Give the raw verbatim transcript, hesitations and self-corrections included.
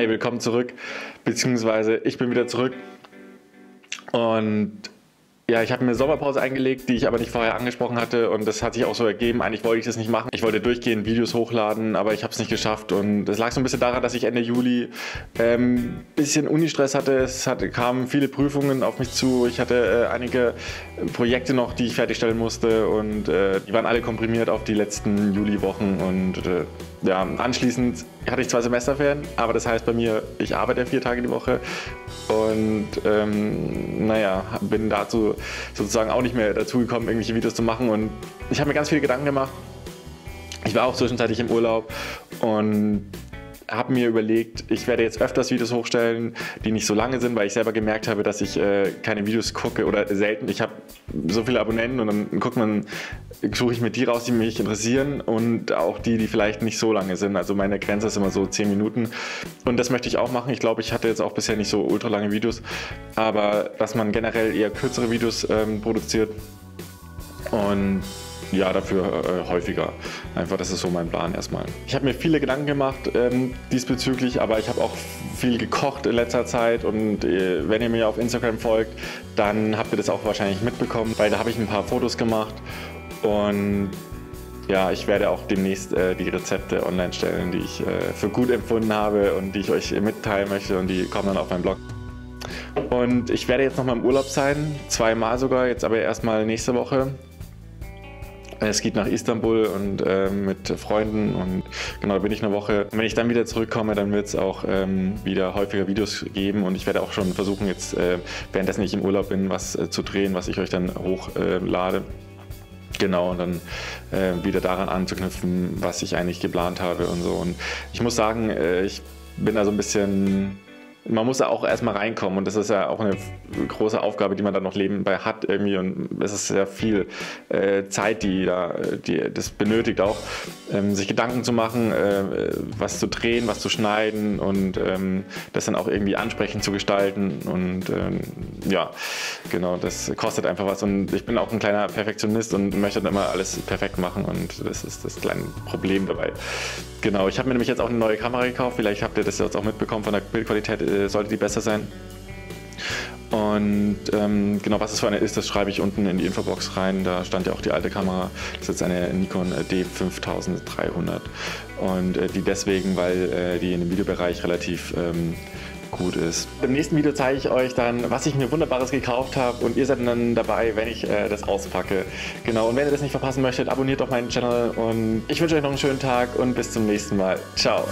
Hey, willkommen zurück, beziehungsweise ich bin wieder zurück und ja, ich habe mir Sommerpause eingelegt, die ich aber nicht vorher angesprochen hatte und das hat sich auch so ergeben. Eigentlich wollte ich das nicht machen, ich wollte durchgehend Videos hochladen, aber ich habe es nicht geschafft und das lag so ein bisschen daran, dass ich Ende Juli ein ähm, bisschen Unistress hatte, es hatte, kamen viele Prüfungen auf mich zu, ich hatte äh, einige Projekte noch, die ich fertigstellen musste und äh, die waren alle komprimiert auf die letzten Juliwochen und äh, ja, anschließend hatte ich zwei Semesterferien, aber das heißt bei mir, ich arbeite vier Tage die Woche und ähm, naja, bin dazu sozusagen auch nicht mehr dazu gekommen, irgendwelche Videos zu machen und ich habe mir ganz viele Gedanken gemacht. Ich war auch zwischenzeitlich im Urlaub und habe mir überlegt, ich werde jetzt öfters Videos hochstellen, die nicht so lange sind, weil ich selber gemerkt habe, dass ich äh, keine Videos gucke oder selten. Ich habe so viele Abonnenten und dann guckt man, suche ich mir die raus, die mich interessieren und auch die, die vielleicht nicht so lange sind. Also meine Grenze ist immer so zehn Minuten und das möchte ich auch machen. Ich glaube, ich hatte jetzt auch bisher nicht so ultra lange Videos, aber dass man generell eher kürzere Videos ähm, produziert und ja, dafür äh, häufiger. Einfach, das ist so mein Plan erstmal. Ich habe mir viele Gedanken gemacht ähm, diesbezüglich, aber ich habe auch viel gekocht in letzter Zeit und äh, wenn ihr mir auf Instagram folgt, dann habt ihr das auch wahrscheinlich mitbekommen, weil da habe ich ein paar Fotos gemacht und ja, ich werde auch demnächst äh, die Rezepte online stellen, die ich äh, für gut empfunden habe und die ich euch mitteilen möchte und die kommen dann auf meinen Blog. Und ich werde jetzt nochmal im Urlaub sein, zweimal sogar, jetzt aber erstmal nächste Woche. Es geht nach Istanbul und äh, mit Freunden und genau, da bin ich eine Woche. Und wenn ich dann wieder zurückkomme, dann wird es auch ähm, wieder häufiger Videos geben und ich werde auch schon versuchen, jetzt äh, währenddessen ich im Urlaub bin, was äh, zu drehen, was ich euch dann hochlade. Äh, genau, und dann äh, wieder daran anzuknüpfen, was ich eigentlich geplant habe und so. Und ich muss sagen, äh, ich bin da so ein bisschen... Man muss da auch erstmal reinkommen und das ist ja auch eine große Aufgabe, die man da noch nebenbei hat irgendwie und es ist sehr viel äh, Zeit, die, da, die das benötigt auch, ähm, sich Gedanken zu machen, äh, was zu drehen, was zu schneiden und ähm, das dann auch irgendwie ansprechend zu gestalten und ähm, ja, genau, das kostet einfach was und ich bin auch ein kleiner Perfektionist und möchte dann immer alles perfekt machen und das ist das kleine Problem dabei. Genau, ich habe mir nämlich jetzt auch eine neue Kamera gekauft, vielleicht habt ihr das jetzt auch mitbekommen, von der Bildqualität sollte die besser sein. Und ähm, genau, was es für eine ist, das schreibe ich unten in die Infobox rein, da stand ja auch die alte Kamera, das ist jetzt eine Nikon D fünf drei hundert und äh, die deswegen, weil äh, die in dem Videobereich relativ ähm, gut ist. Im nächsten Video zeige ich euch dann, was ich mir Wunderbares gekauft habe und ihr seid dann dabei, wenn ich äh, das auspacke. Genau, und wenn ihr das nicht verpassen möchtet, abonniert doch meinen Channel und ich wünsche euch noch einen schönen Tag und bis zum nächsten Mal. Ciao!